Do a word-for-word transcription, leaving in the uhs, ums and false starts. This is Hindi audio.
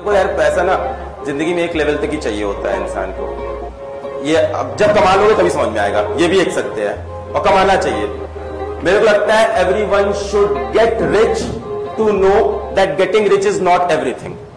देखो यार, पैसा ना जिंदगी में एक लेवल तक ही चाहिए होता है इंसान को। ये अब जब कमा लोगे तभी समझ में आएगा, ये भी एक सत्य है और कमाना चाहिए। मेरे को लगता है everyone should get rich to know that getting rich is not everything.